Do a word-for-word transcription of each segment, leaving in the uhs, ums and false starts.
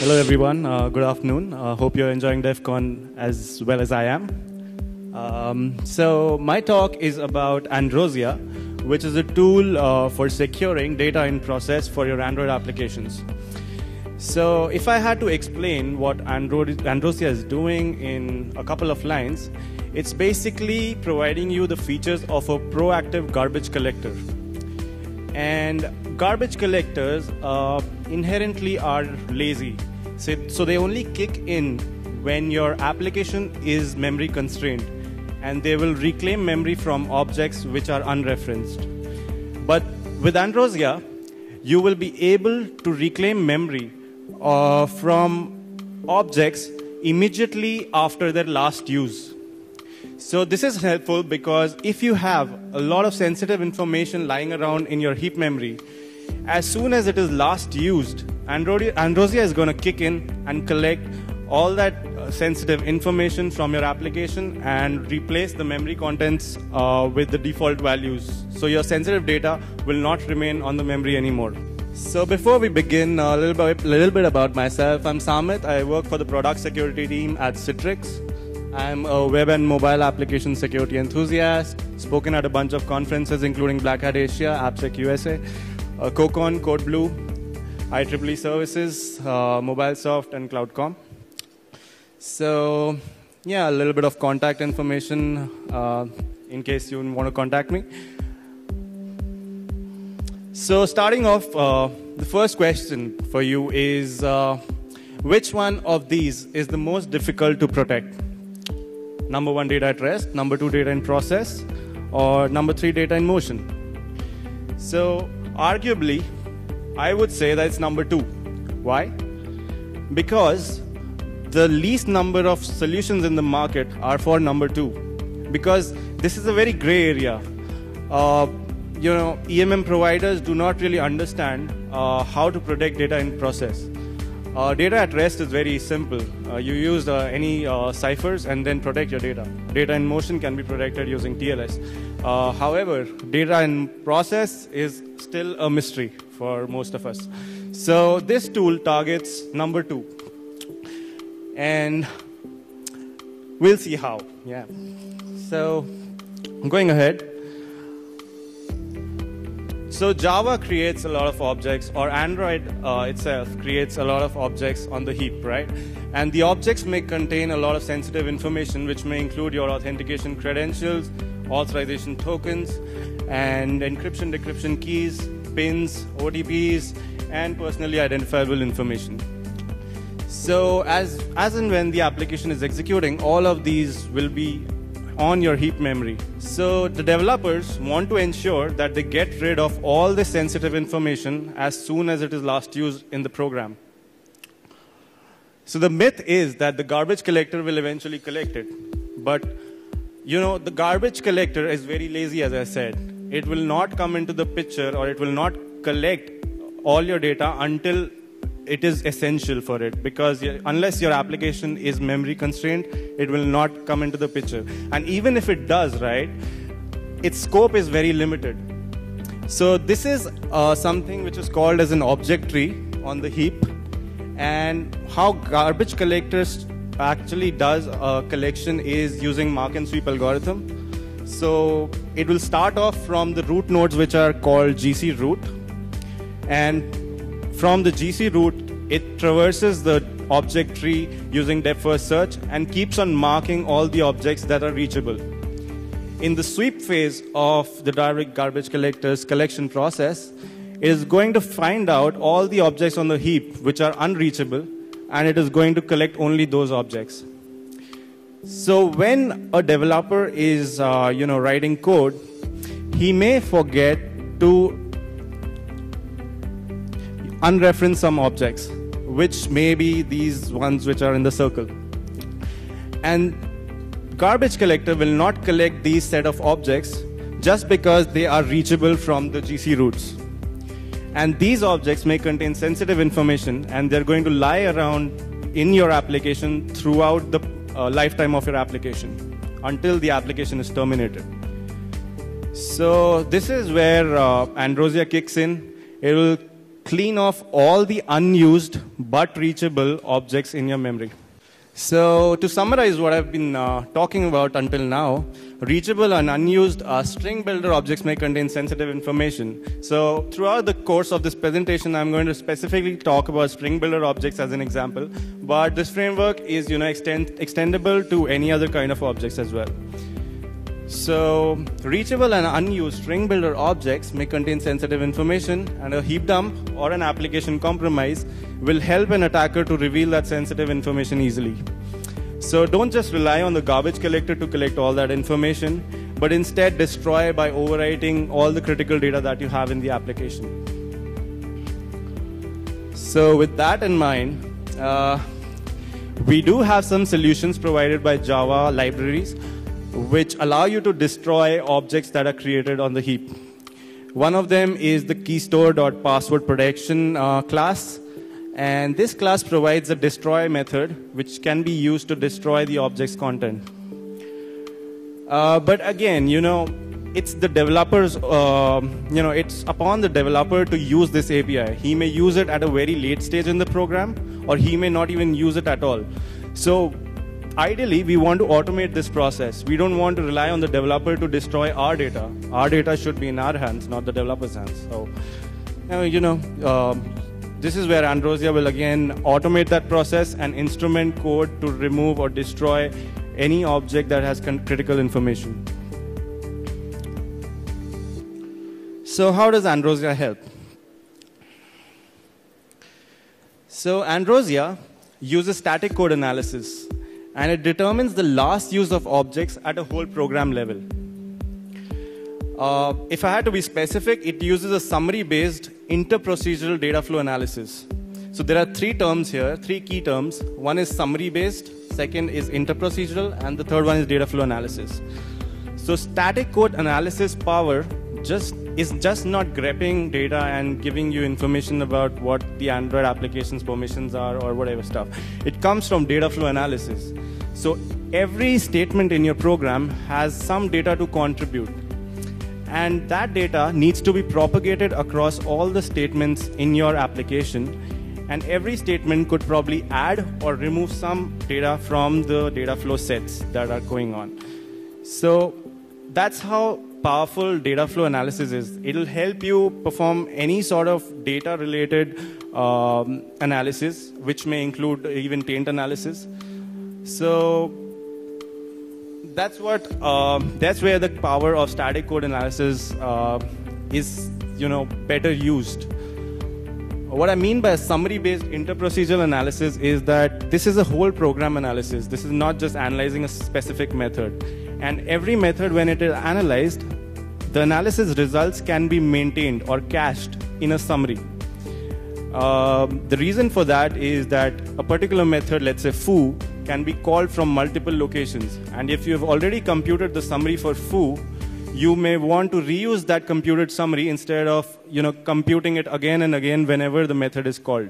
Hello everyone, uh, good afternoon. I uh, hope you're enjoying DEF CON as well as I am. Um, so my talk is about Androsia, which is a tool uh, for securing data in process for your Android applications. So if I had to explain what Android, Androsia is doing in a couple of lines, it's basically providing you the features of a proactive garbage collector. And garbage collectors uh, inherently are lazy. So, so they only kick in when your application is memory constrained, and they will reclaim memory from objects which are unreferenced. But with Androsia, you will be able to reclaim memory uh, from objects immediately after their last use. So this is helpful because if you have a lot of sensitive information lying around in your heap memory, as soon as it is last used, Androsia is going to kick in and collect all that uh, sensitive information from your application and replace the memory contents uh, with the default values. So your sensitive data will not remain on the memory anymore. So before we begin, a little bit, little bit about myself. I'm Samit. I work for the product security team at Citrix. I'm a web and mobile application security enthusiast, spoken at a bunch of conferences including Black Hat Asia, AppSec U S A, uh, Cocon, Code Blue, I triple E Services, uh, MobileSoft, and CloudCom. So, yeah, a little bit of contact information uh, in case you want to contact me. So starting off, uh, the first question for you is, uh, which one of these is the most difficult to protect? Number one, data at rest. Number two, data in process. Or number three, data in motion. So arguably, I would say that it's number two. Why? Because the least number of solutions in the market are for number two, because this is a very gray area. Uh, you know, E M M providers do not really understand uh, how to protect data in process. Uh, data at rest is very simple. Uh, you use uh, any uh, ciphers and then protect your data. Data in motion can be protected using T L S. Uh, however, data in process is still a mystery for most of us. So this tool targets number two. And we'll see how, yeah. So going ahead. So Java creates a lot of objects, or Android uh, itself creates a lot of objects on the heap, right? And the objects may contain a lot of sensitive information, which may include your authentication credentials, authorization tokens, and encryption, decryption keys, pins, O T Ps, and personally identifiable information. So as, as and when the application is executing, all of these will be on your heap memory. So the developers want to ensure that they get rid of all the sensitive information as soon as it is last used in the program. So the myth is that the garbage collector will eventually collect it. But you know, the garbage collector is very lazy, as I said. It will not come into the picture, or it will not collect all your data until it is essential for it, because unless your application is memory constrained, it will not come into the picture. And even if it does, right, its scope is very limited. So this is uh, something which is called as an object tree on the heap, and how garbage collectors actually does a collection is using mark and sweep algorithm. So it will start off from the root nodes, which are called G C root, and from the G C root, it traverses the object tree using depth first search and keeps on marking all the objects that are reachable. In the sweep phase of the direct garbage collector's collection process, it is going to find out all the objects on the heap which are unreachable, and it is going to collect only those objects. So when a developer is uh, you know, writing code, he may forget to unreference some objects, which may be these ones which are in the circle. And garbage collector will not collect these set of objects just because they are reachable from the G C roots. And these objects may contain sensitive information, and they're going to lie around in your application throughout the uh, lifetime of your application until the application is terminated. So this is where uh, Androsia kicks in. It will clean off all the unused but reachable objects in your memory. So to summarize what I've been uh, talking about until now, reachable and unused uh, string builder objects may contain sensitive information. So throughout the course of this presentation, I'm going to specifically talk about string builder objects as an example. But this framework is, you know, extend extendable to any other kind of objects as well. So reachable and unused string builder objects may contain sensitive information, and a heap dump or an application compromise will help an attacker to reveal that sensitive information easily. So don't just rely on the garbage collector to collect all that information, but instead destroy by overwriting all the critical data that you have in the application. So with that in mind, uh, we do have some solutions provided by Java libraries which allow you to destroy objects that are created on the heap. One of them is the keystore.password protection uh, class. And this class provides a destroy method which can be used to destroy the object's content. Uh, but again, you know, it's the developers, uh, you know, it's upon the developer to use this A P I. He may use it at a very late stage in the program, or he may not even use it at all. So ideally, we want to automate this process. We don't want to rely on the developer to destroy our data. Our data should be in our hands, not the developer's hands. So, you know, uh, this is where Androsia will again automate that process and instrument code to remove or destroy any object that has critical information. So how does Androsia help? So Androsia uses static code analysis, and it determines the last use of objects at a whole program level. Uh, if I had to be specific, it uses a summary-based inter-procedural data flow analysis. So there are three terms here, three key terms. One is summary-based, second is inter-procedural, and the third one is data flow analysis. So static code analysis power just is just not grabbing data and giving you information about what the Android application's permissions are or whatever stuff. It comes from data flow analysis. So every statement in your program has some data to contribute. And that data needs to be propagated across all the statements in your application. And every statement could probably add or remove some data from the data flow sets that are going on. So that's how powerful data flow analysis is. It'll help you perform any sort of data-related um, analysis, which may include even taint analysis. So that's what. Uh, that's where the power of static code analysis uh, is, you know, better used. What I mean by summary-based interprocedural analysis is that this is a whole program analysis. This is not just analyzing a specific method. And every method, when it is analyzed, the analysis results can be maintained or cached in a summary. Uh, the reason for that is that a particular method, let's say foo, can be called from multiple locations. And if you have already computed the summary for foo, you may want to reuse that computed summary instead of, you know, computing it again and again whenever the method is called.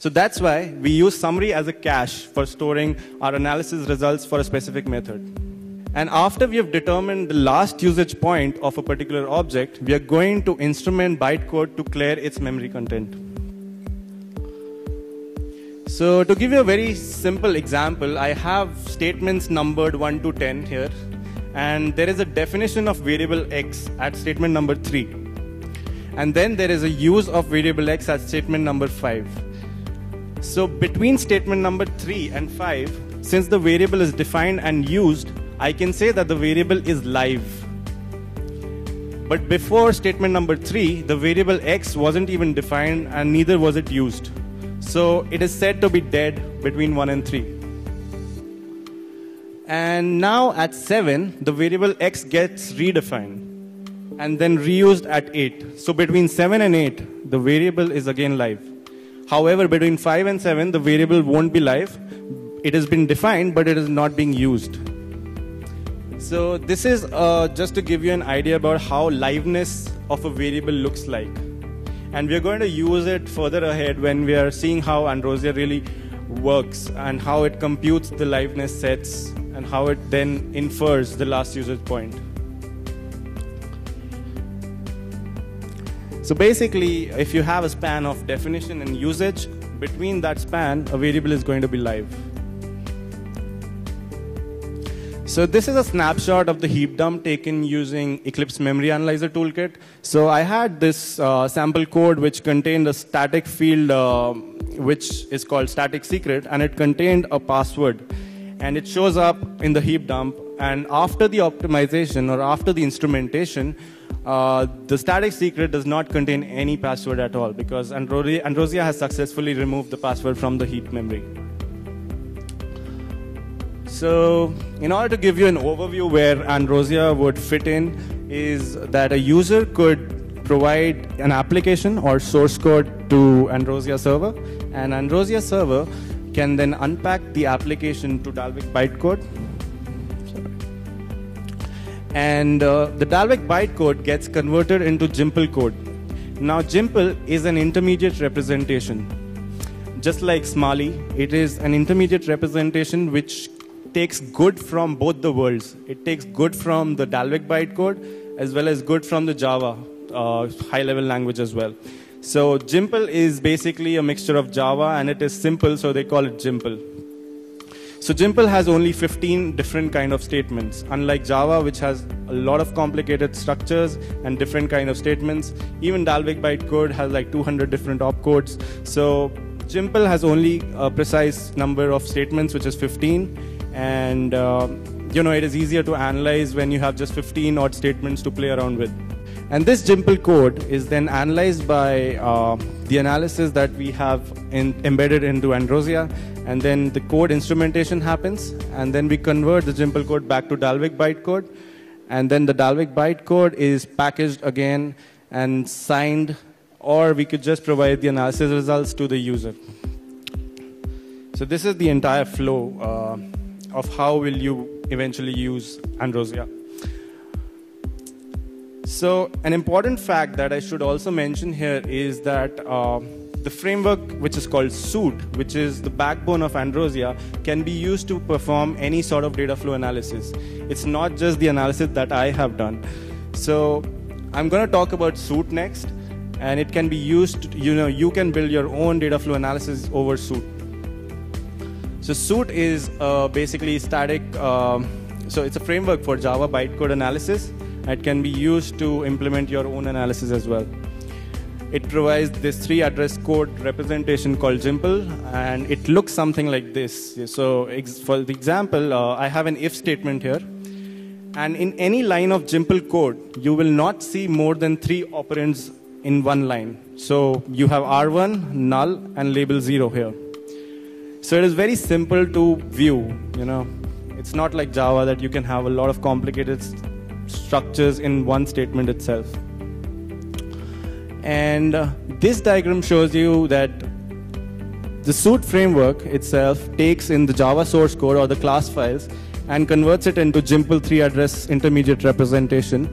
So that's why we use summary as a cache for storing our analysis results for a specific method. And after we have determined the last usage point of a particular object, we are going to instrument bytecode to clear its memory content. So to give you a very simple example, I have statements numbered one to ten here. And there is a definition of variable x at statement number three. And then there is a use of variable x at statement number five. So between statement number three and five, since the variable is defined and used, I can say that the variable is live. But before statement number three, the variable x wasn't even defined and neither was it used. So it is said to be dead between one and three. And now at seven, the variable x gets redefined and then reused at eight. So between seven and eight, the variable is again live. However, between five and seven, the variable won't be live. It has been defined, but it is not being used. So this is uh, just to give you an idea about how liveness of a variable looks like. And we're going to use it further ahead when we are seeing how Androsia really works and how it computes the liveness sets and how it then infers the last user point. So basically, if you have a span of definition and usage, between that span, a variable is going to be live. So this is a snapshot of the heap dump taken using Eclipse Memory Analyzer Toolkit. So I had this uh, sample code which contained a static field uh, which is called static secret, and it contained a password. And it shows up in the heap dump. And after the optimization or after the instrumentation, uh, the static secret does not contain any password at all because Androsia has successfully removed the password from the heap memory. So in order to give you an overview where Androsia would fit in is that a user could provide an application or source code to Androsia server, and Androsia server can then unpack the application to Dalvik bytecode. And uh, the Dalvik bytecode gets converted into Jimple code. Now Jimple is an intermediate representation. Just like Smali, it is an intermediate representation which takes good from both the worlds. It takes good from the Dalvik bytecode as well as good from the Java uh, high-level language as well. So Jimple is basically a mixture of Java, and it is simple, so they call it Jimple. So Jimple has only fifteen different kind of statements, unlike Java, which has a lot of complicated structures and different kind of statements. Even Dalvik bytecode has like two hundred different opcodes. So Jimple has only a precise number of statements, which is fifteen. And uh, you know, it is easier to analyze when you have just fifteen odd statements to play around with. And this Jimple code is then analyzed by uh, the analysis that we have in embedded into Androsia, and then the code instrumentation happens, and then we convert the Jimple code back to Dalvik bytecode, and then the Dalvik bytecode is packaged again and signed, or we could just provide the analysis results to the user. So this is the entire flow uh, of how will you eventually use Androsia. So an important fact that I should also mention here is that uh, the framework which is called SOOT, which is the backbone of Androsia, can be used to perform any sort of data flow analysis. It's not just the analysis that I have done. So I'm going to talk about SOOT next, and it can be used, to, you know, you can build your own data flow analysis over SOOT. So SOOT is uh, basically static, uh, so it's a framework for Java bytecode analysis. It can be used to implement your own analysis as well. It provides this three address code representation called Jimple, and it looks something like this. So ex for the example, uh, I have an if statement here. And in any line of Jimple code, you will not see more than three operands in one line. So you have R one, null, and label zero here. So it is very simple to view, you know. It's not like Java that you can have a lot of complicated st structures in one statement itself. And uh, this diagram shows you that the SOOT framework itself takes in the Java source code or the class files and converts it into Jimple three address intermediate representation.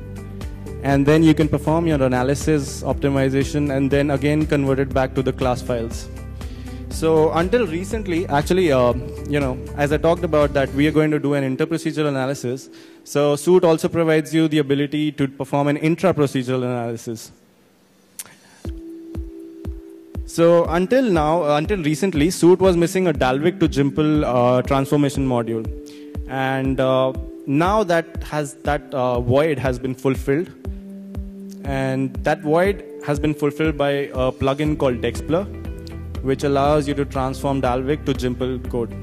And then you can perform your analysis, optimization, and then again convert it back to the class files. So until recently, actually, uh, you know, as I talked about that we are going to do an inter-procedural analysis. So SOOT also provides you the ability to perform an intra-procedural analysis. So until now, uh, until recently, SOOT was missing a Dalvik to Jimple uh, transformation module. And uh, now that, has, that uh, void has been fulfilled. And that void has been fulfilled by a plugin called Dexpler, which allows you to transform Dalvik to Jimple code.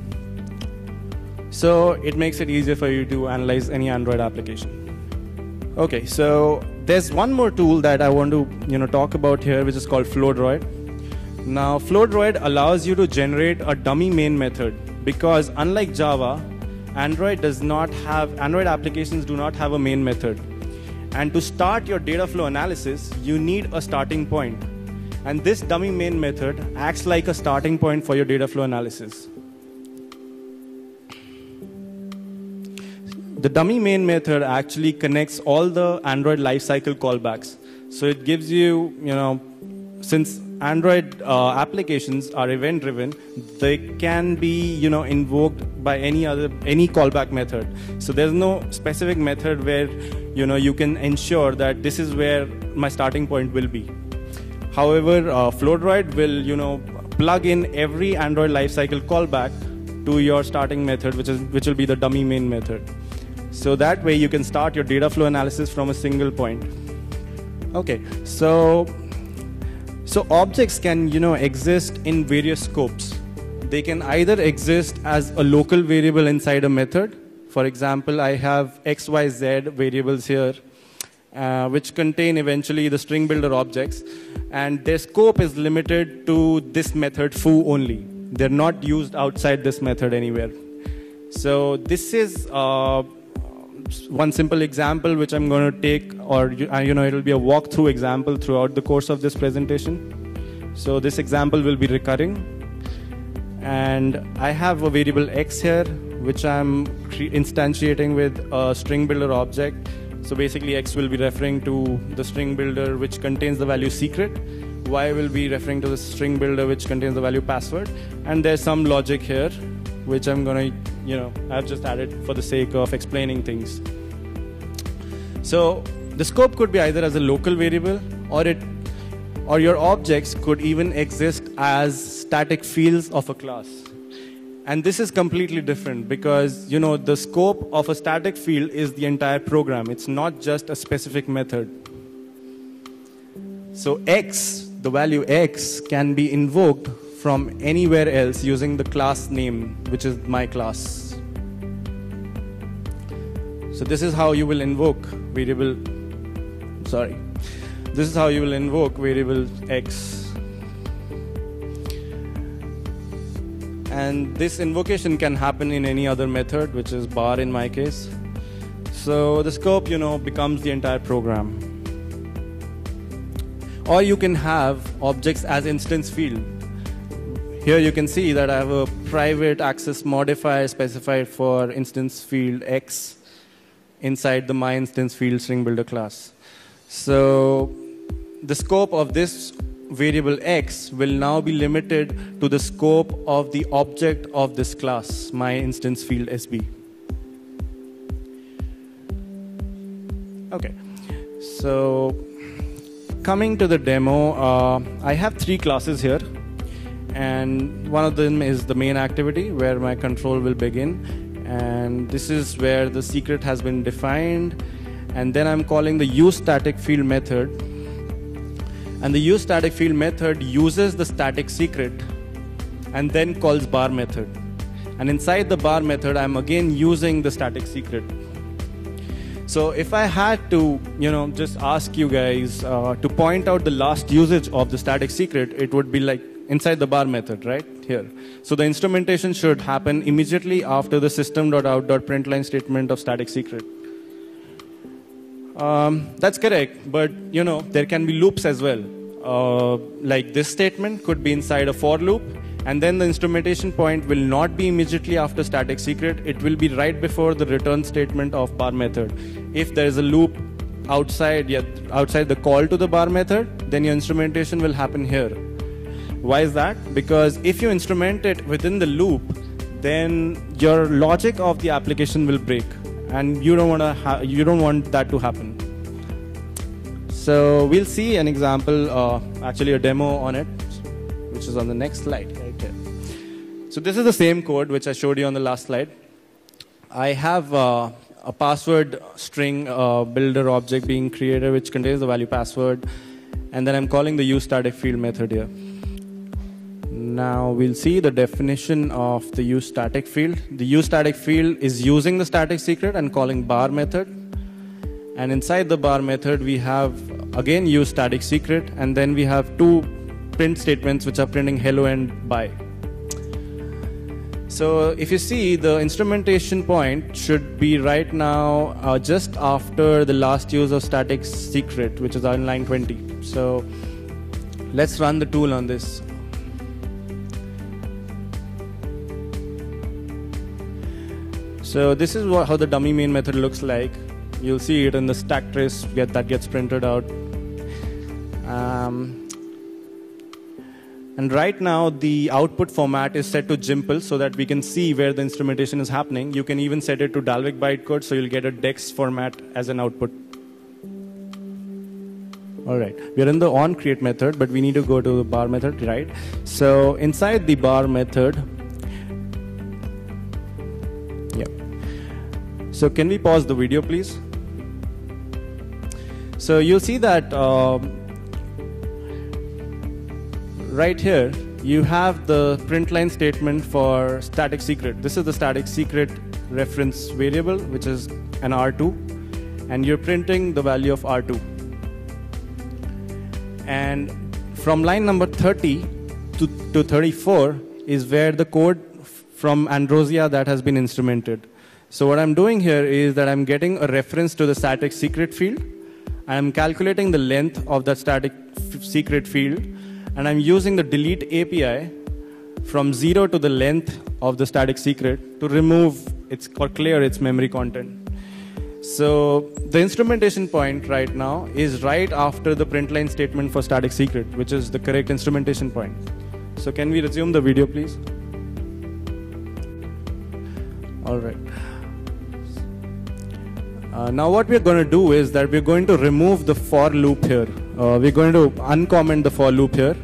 So it makes it easier for you to analyze any Android application. Okay, so there's one more tool that I want to you know, talk about here, which is called FlowDroid. Now, FlowDroid allows you to generate a dummy main method, because unlike Java, Android does not have, Android applications do not have a main method. And to start your data flow analysis, you need a starting point. And this dummy main method acts like a starting point for your data flow analysis. The dummy main method actually connects all the Android lifecycle callbacks. So it gives you, you know, since Android uh, applications are event-driven. They can be, you know, invoked by any other any callback method. So there's no specific method where, you know, you can ensure that this is where my starting point will be. However, uh, FlowDroid will, you know, plug in every Android lifecycle callback to your starting method, which is which will be the dummy main method. So that way you can start your data flow analysis from a single point. Okay, so so objects can, you know, exist in various scopes. They can either exist as a local variable inside a method. For example, I have X Y Z variables here, uh, which contain eventually the string builder objects, and their scope is limited to this method foo only. They're not used outside this method anywhere. So this is uh, one simple example which I'm going to take, or you know, it'll be a walkthrough example throughout the course of this presentation. So this example will be recurring, and I have a variable X here which I'm instantiating with a string builder object. So basically X will be referring to the string builder which contains the value secret, Y will be referring to the string builder which contains the value password, and there's some logic here which I'm gonna, you know, I've just added for the sake of explaining things. So the scope could be either as a local variable, or it, or your objects could even exist as static fields of a class. And this is completely different because, you know, the scope of a static field is the entire program. It's not just a specific method. So X, the value X, can be invoked from anywhere else using the class name, which is my class. So this is how you will invoke variable, sorry. This is how you will invoke variable X. And this invocation can happen in any other method, which is bar in my case. So the scope, you know, becomes the entire program. Or you can have objects as instance field. Here you can see that I have a private access modifier specified for instance field X inside the my instance field string builder class. So the scope of this variable X will now be limited to the scope of the object of this class, my instance field S B. Okay, so coming to the demo, uh, I have three classes here. And one of them is the main activity where my control will begin, and this is where the secret has been defined. And then I'm calling the useStaticField method, and the useStaticField method uses the static secret and then calls bar method, and inside the bar method I'm again using the static secret. So if I had to, you know, just ask you guys uh, to point out the last usage of the static secret, it would be like inside the bar method, right here. So the instrumentation should happen immediately after the system.out.println statement of static secret. Um, that's correct, but you know, there can be loops as well. Uh, like this statement could be inside a for loop, and then the instrumentation point will not be immediately after static secret, it will be right before the return statement of bar method. If there is a loop outside, yeah, outside the call to the bar method, then your instrumentation will happen here. Why is that? Because if you instrument it within the loop, then your logic of the application will break, and you don't want to. You don't want that to happen. So we'll see an example, uh, actually a demo on it, which is on the next slide. Right there. So this is the same code which I showed you on the last slide. I have uh, a password string uh, builder object being created, which contains the value password, and then I'm calling the useStaticField method here. Now we'll see the definition of the useStaticField. The useStaticField is using the static secret and calling bar method. And inside the bar method, we have again useStaticSecret, and then we have two print statements which are printing hello and bye. So if you see, the instrumentation point should be right now uh, just after the last use of static secret, which is on line twenty. So let's run the tool on this. So this is what, how the dummy main method looks like. You'll see it in the stack trace get, that gets printed out. Um, And right now, the output format is set to Jimple so that we can see where the instrumentation is happening. You can even set it to Dalvik bytecode, so you'll get a DEX format as an output. All right, we're in the on create method, but we need to go to the bar method, right? So inside the bar method, yeah. So can we pause the video, please? So you'll see that uh, right here, you have the print line statement for static secret. This is the static secret reference variable, which is an R two, and you're printing the value of R two. And from line number thirty to thirty-four is where the code from Androsia that has been instrumented. So what I'm doing here is that I'm getting a reference to the static secret field. I'm calculating the length of that static secret field. And I'm using the delete A P I from zero to the length of the static secret to remove its, or clear its memory content. So the instrumentation point right now is right after the print line statement for static secret, which is the correct instrumentation point. So can we resume the video, please? All right. Uh, now what we're going to do is that we're going to remove the for loop here. Uh, we're going to uncomment the for loop here.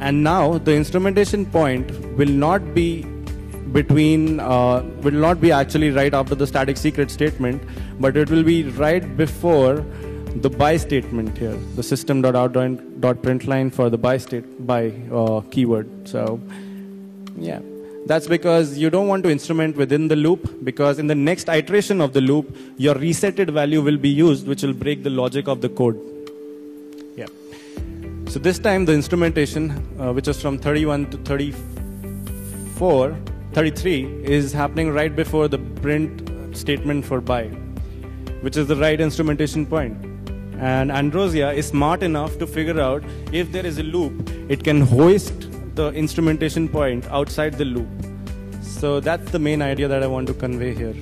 And now the instrumentation point will not be between, uh, will not be actually right after the static secret statement, but it will be right before the by statement here, the system.out.println for the by state, by uh, keyword. So yeah, that's because you don't want to instrument within the loop, because in the next iteration of the loop, your resetted value will be used, which will break the logic of the code. Yeah. So this time the instrumentation, uh, which is from thirty-one to thirty-four, thirty-three is happening right before the print statement for by, which is the right instrumentation point. And Androsia is smart enough to figure out if there is a loop, it can hoist the instrumentation point outside the loop. So that's the main idea that I want to convey here.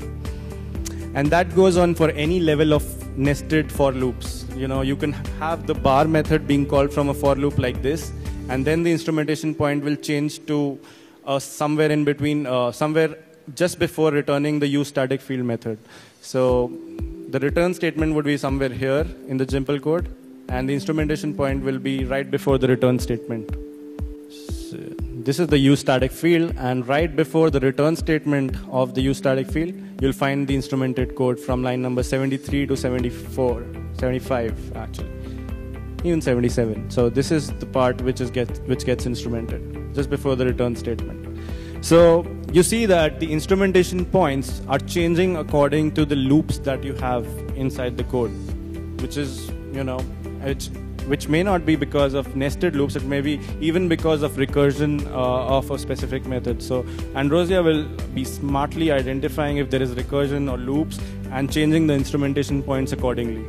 And that goes on for any level of nested for loops. You know, you can have the bar method being called from a for loop like this, and then the instrumentation point will change to Uh, somewhere in between, uh, somewhere just before returning the use static field method. So the return statement would be somewhere here in the Jimple code, and the instrumentation point will be right before the return statement. So this is the use static field, and right before the return statement of the use static field, you'll find the instrumented code from line number seventy-three to seventy-four, seventy-five actually, even seventy-seven. So this is the part which is get, which gets instrumented just before the return statement. So you see that the instrumentation points are changing according to the loops that you have inside the code, which is, you know, which, which may not be because of nested loops, it may be even because of recursion uh, of a specific method. So Androsia will be smartly identifying if there is recursion or loops and changing the instrumentation points accordingly.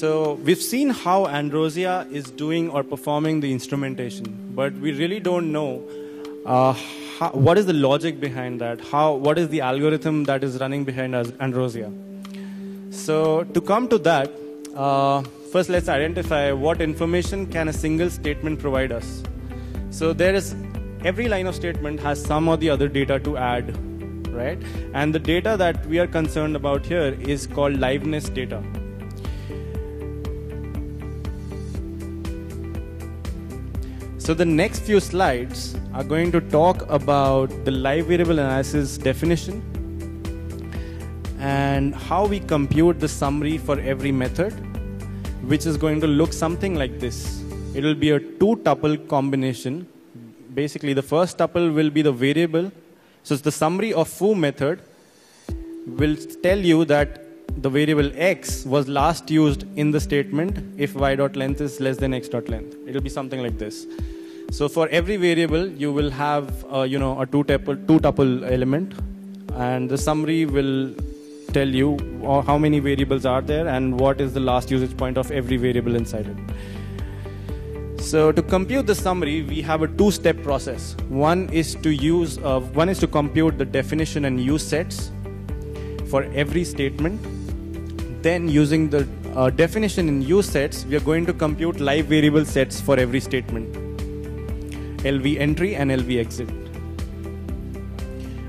So we've seen how Androsia is doing or performing the instrumentation, but we really don't know uh, how, what is the logic behind that, how, what is the algorithm that is running behind Androsia. So to come to that, uh, first let's identify what information can a single statement provide us. So there is, every line of statement has some or the other data to add, right? And the data that we are concerned about here is called liveness data. So the next few slides are going to talk about the live variable analysis definition and how we compute the summary for every method, which is going to look something like this. It will be a two-tuple combination. Basically, the first tuple will be the variable. So it's the summary of foo method will tell you that the variable x was last used in the statement if y.length is less than x.length. It will be something like this. So for every variable, you will have uh, you know, a two-tuple two tuple element, and the summary will tell you how many variables are there and what is the last usage point of every variable inside it. So to compute the summary, we have a two-step process. One is to use, uh, one is to compute the definition and use sets for every statement. Then using the uh, definition and use sets, we are going to compute live variable sets for every statement. L V entry and L V exit.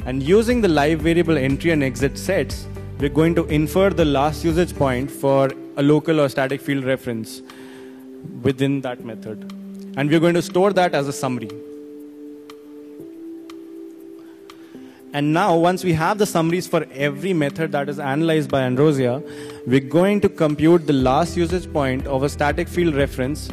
And using the live variable entry and exit sets, we're going to infer the last usage point for a local or static field reference within that method. And we're going to store that as a summary. And now, once we have the summaries for every method that is analyzed by Androsia, we're going to compute the last usage point of a static field reference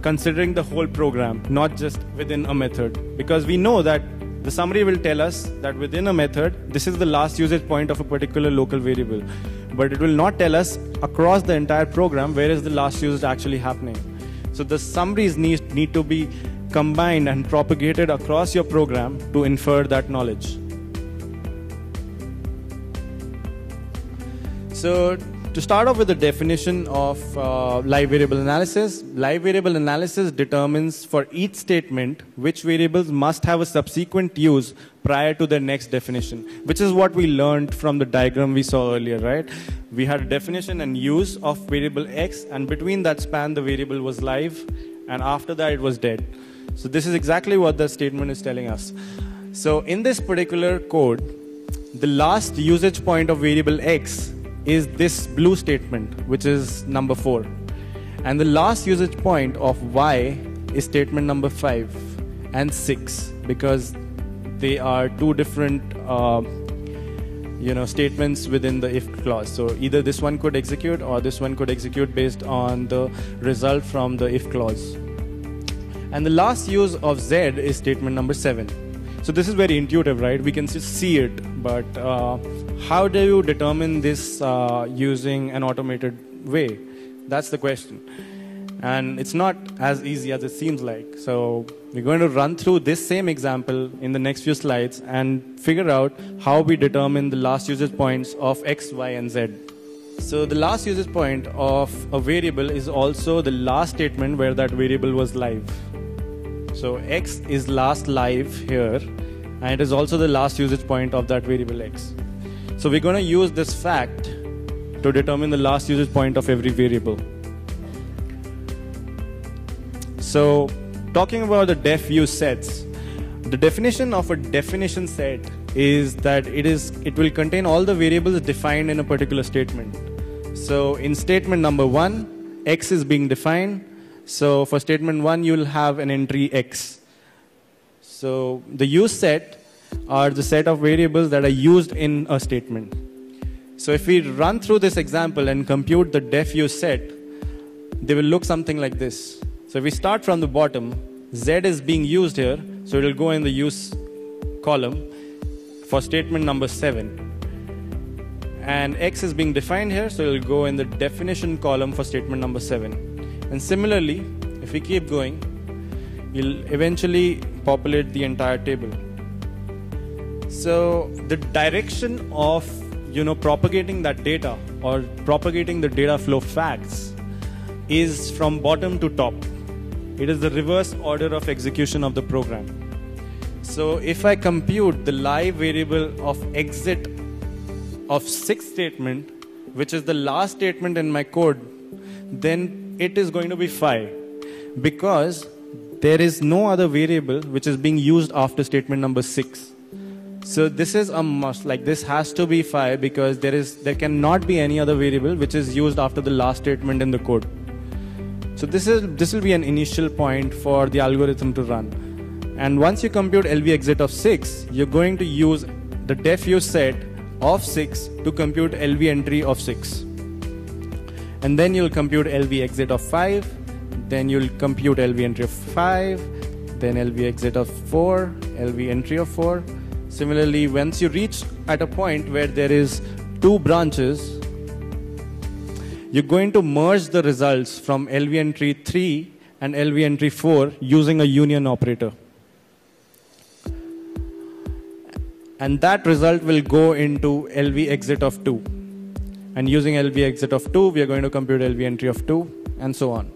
considering the whole program, not just within a method. Because we know that the summary will tell us that within a method, this is the last usage point of a particular local variable. But it will not tell us across the entire program where is the last usage actually happening. So the summaries need, need to be combined and propagated across your program to infer that knowledge. So to start off with the definition of uh, live variable analysis, live variable analysis determines for each statement which variables must have a subsequent use prior to their next definition, which is what we learned from the diagram we saw earlier, right? We had a definition and use of variable X, and between that span the variable was live, and after that it was dead. So this is exactly what the statement is telling us. So in this particular code, the last usage point of variable X is this blue statement, which is number four. And the last usage point of Y is statement number five and six, because they are two different uh, you know, statements within the if clause. So either this one could execute or this one could execute based on the result from the if clause. And the last use of Z is statement number seven. So this is very intuitive, right? We can just see it, but uh, how do you determine this uh, using an automated way? That's the question. And it's not as easy as it seems like. So we're going to run through this same example in the next few slides and figure out how we determine the last usage points of X, Y, and Z. So the last usage point of a variable is also the last statement where that variable was live. So X is last live here, and it is also the last usage point of that variable X. So we're going to use this fact to determine the last usage point of every variable. So talking about the def use sets, the definition of a definition set is that it is it will contain all the variables defined in a particular statement. So in statement number one, X is being defined. So for statement one, you'll have an entry X. So the use set are the set of variables that are used in a statement. So if we run through this example and compute the def use set, they will look something like this. So if we start from the bottom, Z is being used here, so it will go in the use column for statement number seven. And X is being defined here, so it will go in the definition column for statement number seven. And similarly, if we keep going, you'll eventually populate the entire table. So the direction of, you know, propagating that data or propagating the data flow facts is from bottom to top. It is the reverse order of execution of the program. So if I compute the live variable of exit of sixth statement, which is the last statement in my code, then it is going to be five, because there is no other variable which is being used after statement number six. So this is a must, like this has to be five, because there is there cannot be any other variable which is used after the last statement in the code. So this is this will be an initial point for the algorithm to run. And once you compute L V exit of six, you're going to use the def use set of six to compute L V entry of six. And then you'll compute L V exit of five, then you'll compute L V entry of five, then L V exit of four, L V entry of four. Similarly, once you reach at a point where there is two branches, you're going to merge the results from L V entry three and L V entry four using a union operator. And that result will go into L V exit of two. And using L V exit of two, we are going to compute L V entry of two, and so on.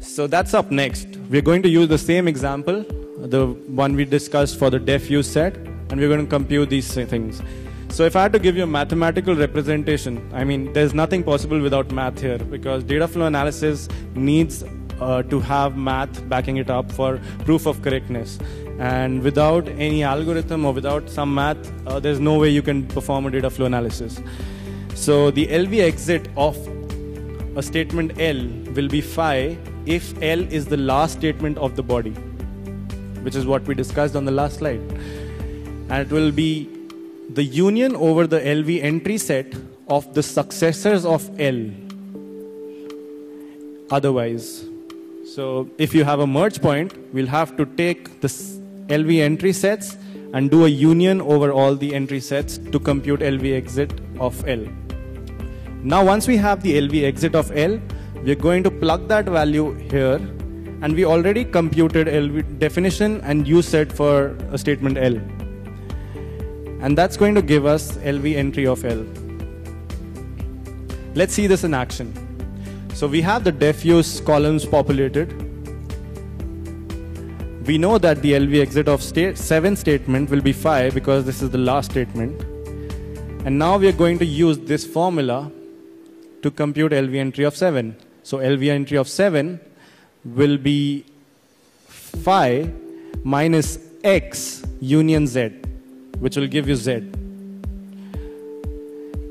So that's up next. We're going to use the same example, the one we discussed for the def use set, and we're going to compute these things. So if I had to give you a mathematical representation, I mean, there's nothing possible without math here, because data flow analysis needs uh, to have math backing it up for proof of correctness. And without any algorithm or without some math, uh, there's no way you can perform a data flow analysis. So the L V exit of a statement L will be phi if L is the last statement of the body, which is what we discussed on the last slide. And it will be the union over the L V entry set of the successors of L otherwise. So if you have a merge point, we'll have to take the L V entry sets and do a union over all the entry sets to compute L V exit of L. Now once we have the L V exit of L, we're going to plug that value here, and we already computed L V definition and use set for a statement L. And that's going to give us L V entry of L. Let's see this in action. So we have the def use columns populated. We know that the L V exit of state seven statement will be five because this is the last statement. And now we are going to use this formula to compute L V entry of seven. So L V entry of seven will be phi minus x union z, which will give you z.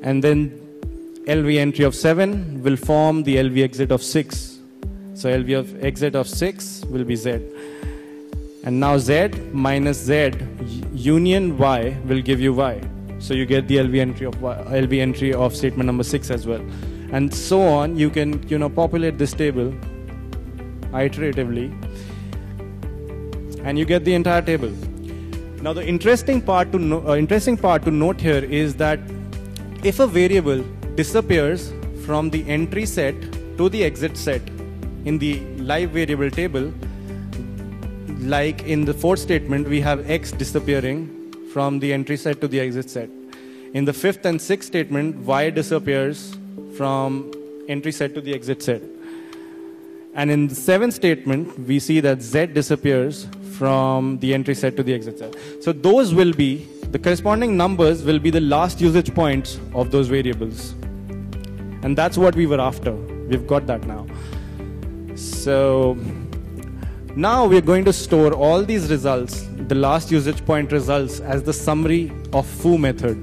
And then L V entry of seven will form the L V exit of six. So L V of exit of six will be z. And now z minus z union y will give you y. So you get the L V entry of y, L V entry of statement number six as well. And so on, you can you know populate this table iteratively, and you get the entire table. Now the interesting part to no, uh, interesting part to note here is that if a variable disappears from the entry set to the exit set in the live variable table, like in the fourth statement we have x disappearing from the entry set to the exit set. In the fifth and sixth statement, y disappears from entry set to the exit set. And in the seventh statement, we see that z disappears from the entry set to the exit set. So those will be, the corresponding numbers will be the last usage points of those variables. And that's what we were after. We've got that now. So now we're going to store all these results, the last usage point results, as the summary of foo method.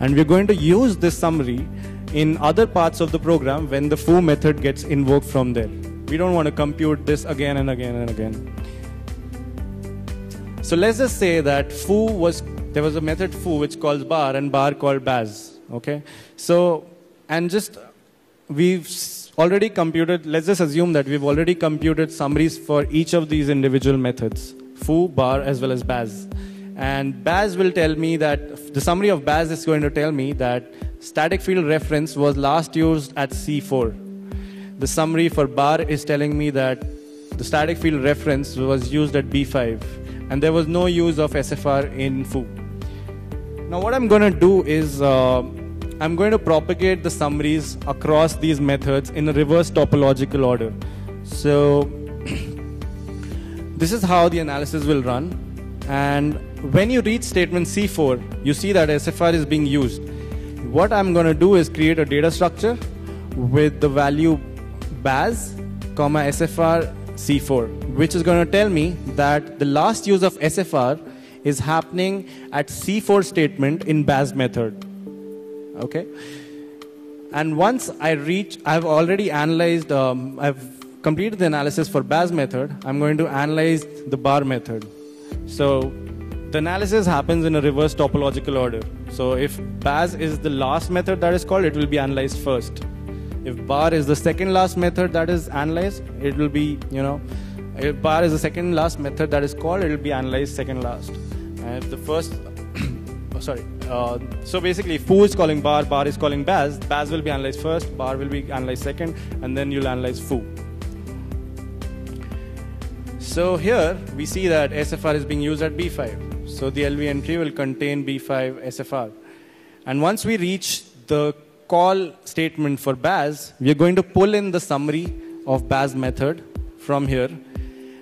And we're going to use this summary in other parts of the program when the foo method gets invoked from there. We don't want to compute this again and again and again. So let's just say that foo was, there was a method foo which calls bar and bar called baz, okay? So, and just, we've already computed, let's just assume that we've already computed summaries for each of these individual methods, foo, bar, as well as baz. And baz will tell me that, the summary of baz is going to tell me that static field reference was last used at C four. The summary for bar is telling me that the static field reference was used at B five, and there was no use of S F R in foo. Now what I'm going to do is uh, I'm going to propagate the summaries across these methods in a reverse topological order. So this is how the analysis will run, and when you reach statement C four, you see that S F R is being used. What I'm going to do is create a data structure with the value baz, comma S F R C four, which is going to tell me that the last use of S F R is happening at C four statement in baz method. Okay. And once I reach, I've already analyzed, um, I've completed the analysis for baz method. I'm going to analyze the bar method. So the analysis happens in a reverse topological order. So if baz is the last method that is called, it will be analyzed first. If bar is the second last method that is analyzed, it will be, you know, if bar is the second last method that is called, it will be analyzed second last. And if the first, oh, sorry. Uh, so basically, if foo is calling bar, bar is calling baz, baz will be analyzed first, bar will be analyzed second, and then you'll analyze foo. So here we see that S F R is being used at B five. So the L V entry will contain B five S F R. And once we reach the call statement for baz, we are going to pull in the summary of baz method from here.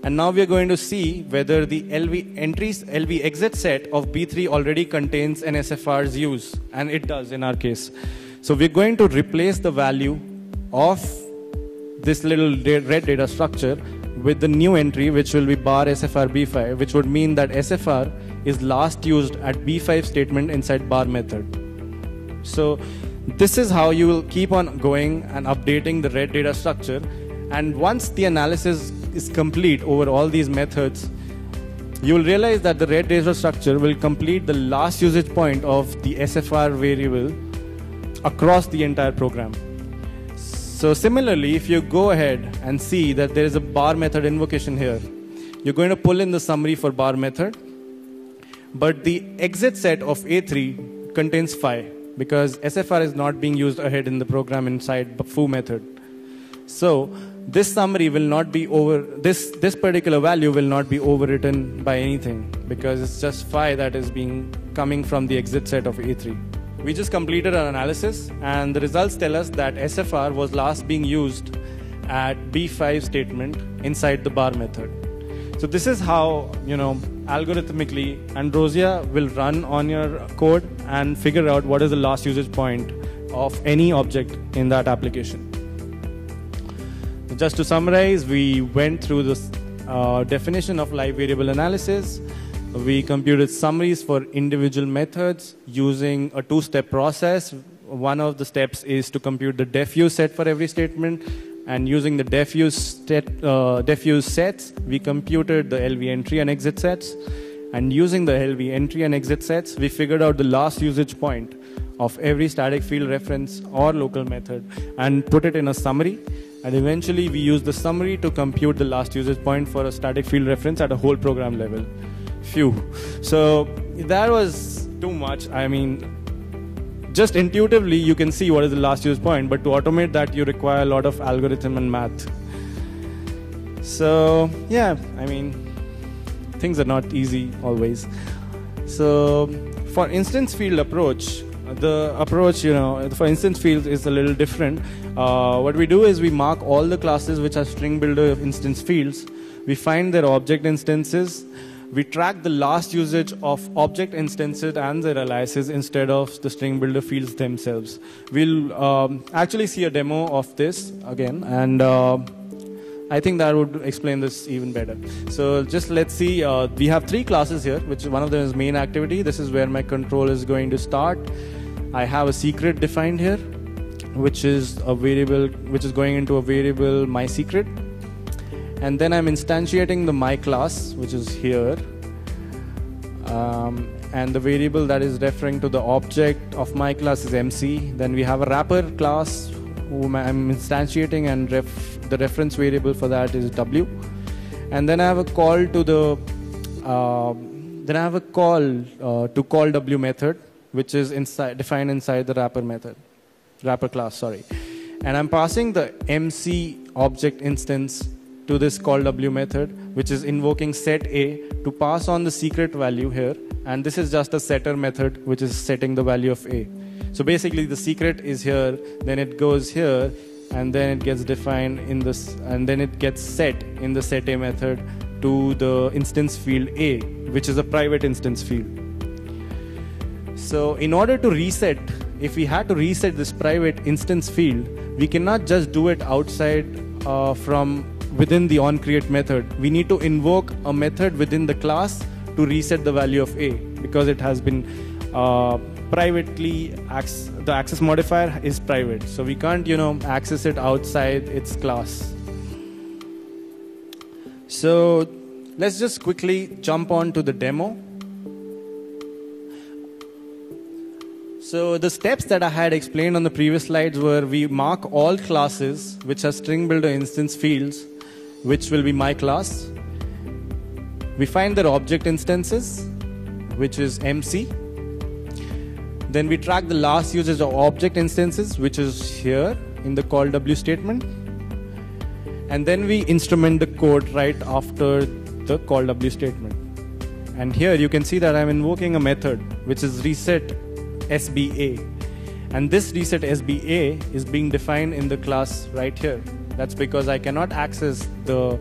And now we are going to see whether the L V entries, L V exit set of B three already contains an S F R's use. And it does in our case. So we're going to replace the value of this little red data structure with the new entry, which will be bar S F R B five, which would mean that S F R is last used at B five statement inside bar method. So this is how you will keep on going and updating the red data structure. And once the analysis is complete over all these methods, you will realize that the red data structure will complete the last usage point of the S F R variable across the entire program. So similarly, if you go ahead and see that there is a bar method invocation here, you're going to pull in the summary for bar method, but the exit set of A three contains phi because S F R is not being used ahead in the program inside the foo method. So this summary will not be over, this, this particular value will not be overwritten by anything because it's just phi that is being coming from the exit set of A three. We just completed an analysis, and the results tell us that S F R was last being used at B five statement inside the bar method. So this is how, you know, algorithmically Androsia will run on your code and figure out what is the last usage point of any object in that application. Just to summarize, we went through this uh, definition of live variable analysis. We computed summaries for individual methods using a two-step process. One of the steps is to compute the def use set for every statement, and using the def use set, uh, def use sets, we computed the L V entry and exit sets. And using the L V entry and exit sets, we figured out the last usage point of every static field reference or local method and put it in a summary. And eventually, we used the summary to compute the last usage point for a static field reference at a whole program level. Phew. So that was too much. I mean, just intuitively you can see what is the last use point, but to automate that you require a lot of algorithm and math. So yeah, I mean, things are not easy always. So for instance field approach, the approach, you know, for instance fields is a little different. Uh, what we do is we mark all the classes which are string builder instance fields. We find their object instances. We track the last usage of object instances and their aliases instead of the string builder fields themselves. We'll um, actually see a demo of this again, and uh, I think that would explain this even better. So just let's see, uh, we have three classes here, which one of them is main activity. This is where my control is going to start. I have a secret defined here, which is a variable, which is going into a variable my secret. And then I'm instantiating the my class, which is here. Um, and the variable that is referring to the object of my class is M C. Then we have a wrapper class whom I'm instantiating, and ref the reference variable for that is W. And then I have a call to the uh, then I have a call uh, to call W method, which is inside defined inside the wrapper method, wrapper class. Sorry. And I'm passing the M C object instance to this call W method, which is invoking set A to pass on the secret value here, and this is just a setter method which is setting the value of A. So basically the secret is here, then it goes here, and then it gets defined in this, and then it gets set in the set A method to the instance field A, which is a private instance field. So in order to reset, if we had to reset this private instance field, we cannot just do it outside uh, from within the onCreate method. We need to invoke a method within the class to reset the value of A, because it has been uh, privately, access, the access modifier is private. So we can't, you know, access it outside its class. So let's just quickly jump on to the demo. So the steps that I had explained on the previous slides were we mark all classes which are string builder instance fields, which will be my class. We find their object instances, which is M C. Then we track the last usage of object instances, which is here in the call W statement. And then we instrument the code right after the call W statement. And here you can see that I'm invoking a method, which is reset S B A. And this reset S B A is being defined in the class right here. That's because I cannot access the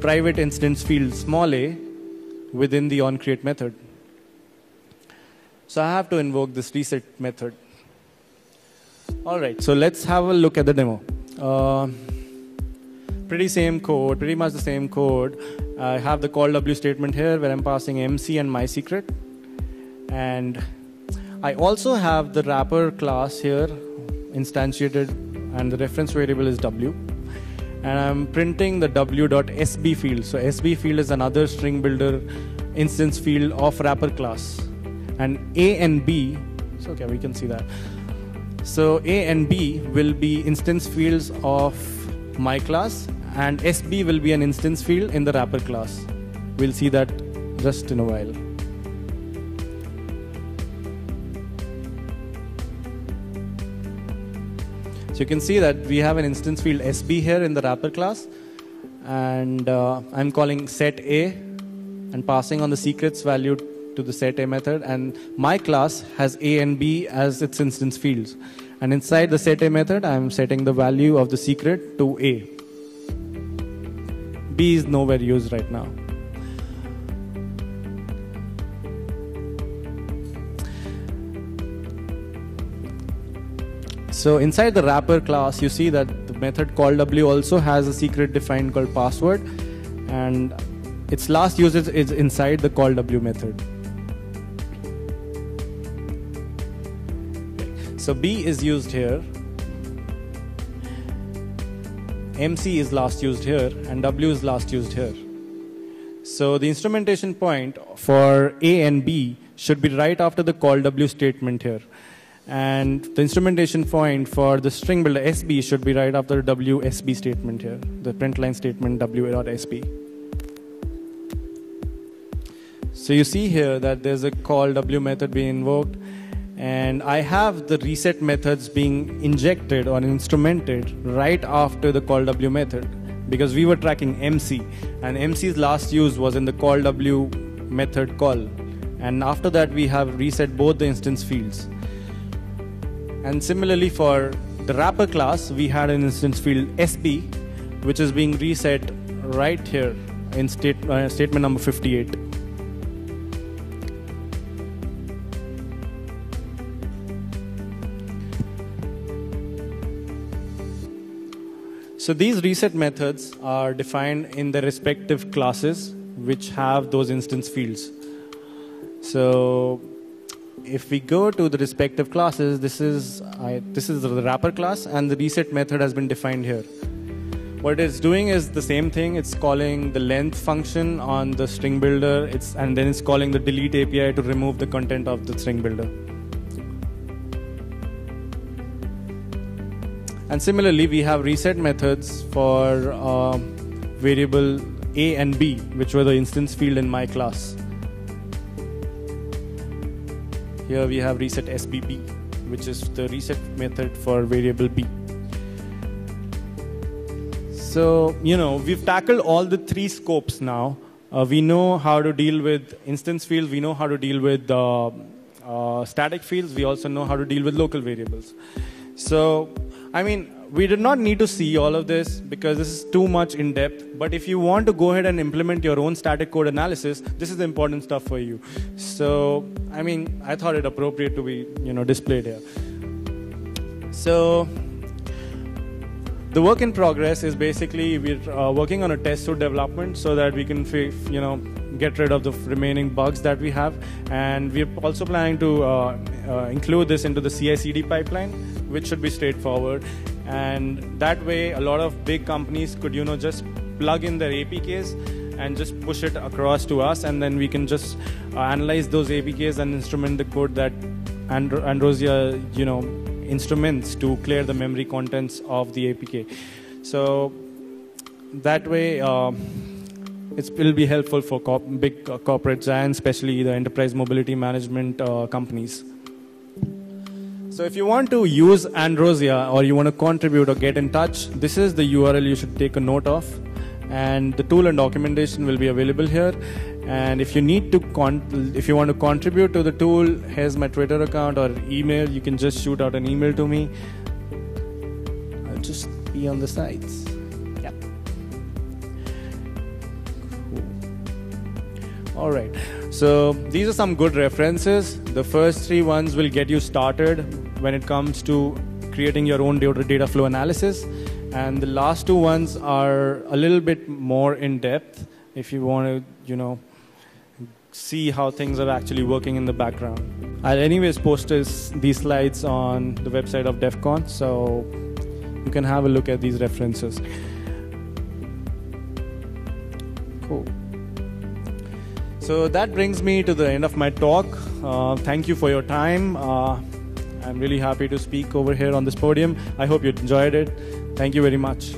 private instance field small a within the onCreate method. So I have to invoke this reset method. All right, so let's have a look at the demo. Uh, pretty same code, pretty much the same code. I have the call W statement here where I'm passing M C and my secret. And I also have the wrapper class here instantiated, and the reference variable is W. And I'm printing the w.sb field. So S B field is another string builder instance field of wrapper class. And A and B, so okay, we can see that. So A and B will be instance fields of my class, and S B will be an instance field in the wrapper class. We'll see that just in a while. So you can see that we have an instance field S B here in the wrapper class, and uh, I'm calling set A and passing on the secrets value to the set A method, and my class has A and B as its instance fields. And inside the set A method, I'm setting the value of the secret to A. B is nowhere used right now. So inside the wrapper class, you see that the method call W also has a secret defined called password, and its last usage is inside the call W method. So B is used here, M C is last used here, and W is last used here. So the instrumentation point for A and B should be right after the call W statement here. And the instrumentation point for the string builder S B should be right after W S B statement here, the print line statement W dot S B. So you see here that there's a call W method being invoked, and I have the reset methods being injected or instrumented right after the call W method, because we were tracking M C, and M C's last use was in the call W method call, and after that we have reset both the instance fields. And similarly for the wrapper class, we had an instance field S B, which is being reset right here in state, uh, statement number fifty-eight. So these reset methods are defined in the respective classes which have those instance fields. So if we go to the respective classes, this is, I, this is the wrapper class, and the reset method has been defined here. What it's doing is the same thing. It's calling the length function on the string builder, it's, and then it's calling the delete A P I to remove the content of the string builder. And similarly, we have reset methods for uh, variable A and B, which were the instance field in my class. Here we have reset S B B, which is the reset method for variable B. So, you know, we've tackled all the three scopes now. Uh, we know how to deal with instance fields. We know how to deal with uh, uh, static fields. We also know how to deal with local variables. So, I mean, we did not need to see all of this because this is too much in depth, but if you want to go ahead and implement your own static code analysis, this is important stuff for you. So, I mean, I thought it appropriate to be, you know, displayed here. So, the work in progress is basically we're uh, working on a test suite development so that we can, you know, get rid of the remaining bugs that we have, and we're also planning to uh, uh, include this into the C I C D pipeline, which should be straightforward, and that way a lot of big companies could, you know, just plug in their A P Ks and just push it across to us, and then we can just uh, analyze those A P Ks and instrument the code that Andro Androsia, you know, instruments to clear the memory contents of the A P K. So that way uh, it will be helpful for co big uh, corporate giants, especially the enterprise mobility management uh, companies. So if you want to use Androsia or you want to contribute or get in touch, this is the U R L you should take a note of. And the tool and documentation will be available here. And if you need to, con if you want to contribute to the tool, here's my Twitter account or email. You can just shoot out an email to me. I'll just be on the sides. Yeah. Cool. All right. So these are some good references. The first three ones will get you started when it comes to creating your own data flow analysis. And the last two ones are a little bit more in depth if you want to, you know, see how things are actually working in the background. I'll anyways post this, these slides on the website of DEF CON, so you can have a look at these references. Cool. So that brings me to the end of my talk. Uh, thank you for your time. Uh, I'm really happy to speak over here on this podium. I hope you enjoyed it. Thank you very much.